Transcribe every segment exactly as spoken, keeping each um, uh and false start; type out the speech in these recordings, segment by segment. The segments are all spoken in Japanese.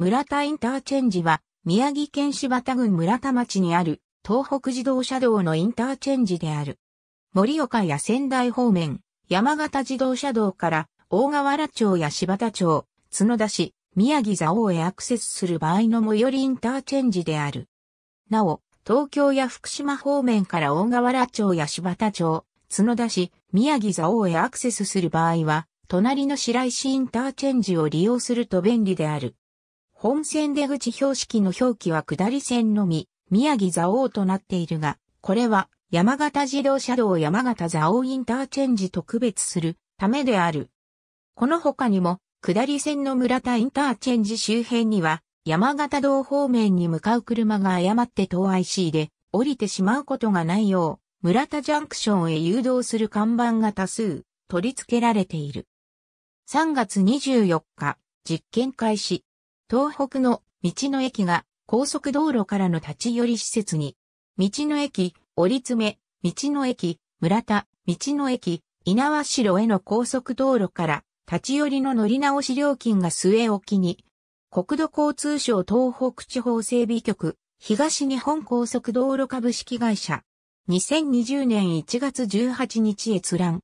村田インターチェンジは、宮城県柴田郡村田町にある、東北自動車道のインターチェンジである。盛岡や仙台方面、山形自動車道から、大河原町や柴田町、角田市、宮城蔵王へアクセスする場合の最寄りインターチェンジである。なお、東京や福島方面から大河原町や柴田町、角田市、宮城蔵王へアクセスする場合は、隣の白石インターチェンジを利用すると便利である。本線出口標識の表記は下り線のみ、宮城蔵王となっているが、これは山形自動車道山形蔵王インターチェンジと区別するためである。この他にも、下り線の村田インターチェンジ周辺には、山形道方面に向かう車が誤って当 アイシー で降りてしまうことがないよう、村田ジャンクションへ誘導する看板が多数取り付けられている。さんがつにじゅうよっか、実験開始。東北の道の駅が高速道路からの立ち寄り施設に、道の駅、折詰、道の駅、村田、道の駅、猪苗代への高速道路から、立ち寄りの乗り直し料金が据え置きに、国土交通省東北地方整備局、東日本高速道路株式会社、にせんにじゅうねんいちがつじゅうはちにち閲覧。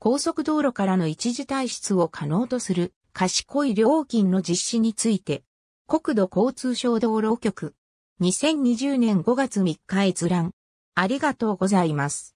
高速道路からの一時退出を可能とする賢い料金の実施について、国土交通省道路局、にせんにじゅうねんごがつみっか閲覧。ありがとうございます。